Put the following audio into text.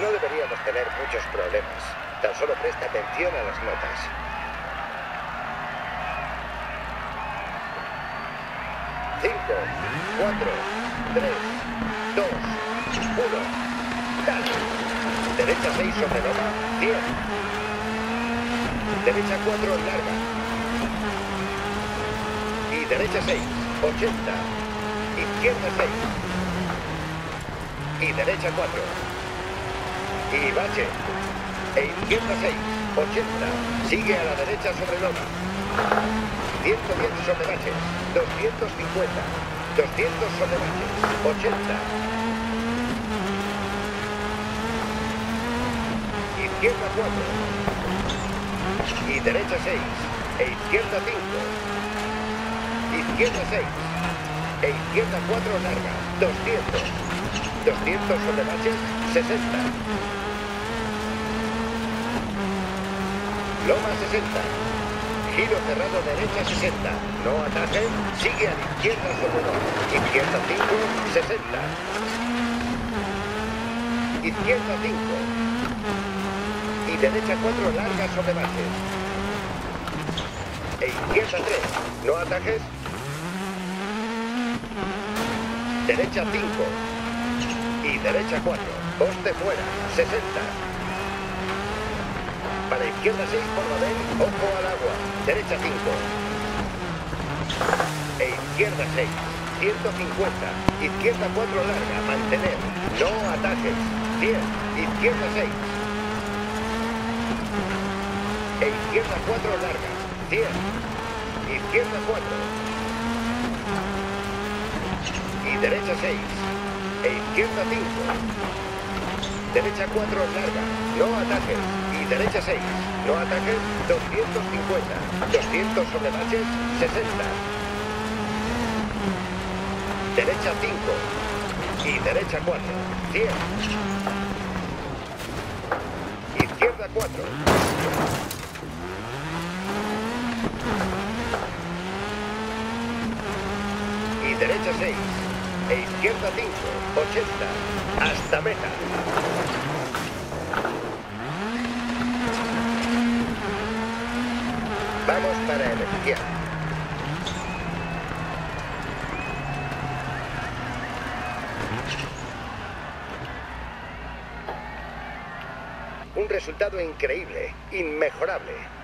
No deberíamos tener muchos problemas. Tan solo presta atención a las notas. Cinco, cuatro, tres, dos, uno. Dale. Derecha 6 sobre loma, 10. Derecha 4, larga. Y derecha 6, 80. Izquierda 6. Y derecha 4. Y bache. E izquierda 6, 80. Sigue a la derecha sobre loma. 110 sobre baches, 250, 200 sobre baches, 80. Izquierda 4. Y derecha 6. E izquierda 5. Izquierda 6. E izquierda 4 larga, 200. 200 sobre baches, 60. Loma 60. Giro cerrado derecha 60. No ataje. Sigue a la izquierda sobre 2. Izquierda 5, 60. Izquierda 5. Y derecha 4 larga sobre bases. E izquierda 3. No atajes. Derecha 5. Y derecha 4. Poste fuera. 60. Para izquierda 6 por Babel, ojo al agua. Derecha 5. E izquierda 6. 150. Izquierda 4 larga. Mantener. No ataques. 10. Izquierda 6. E izquierda 4 larga. 10. Izquierda 4. Y derecha 6. E izquierda 5. Derecha 4 larga. No ataques. Derecha 6, no ataques, 250, 200 sobre baches, 60. Derecha 5 y derecha 4, 10. Izquierda 4. Y derecha 6, e izquierda 5, 80, hasta meta. Vamos para el izquierdo. Un resultado increíble, inmejorable.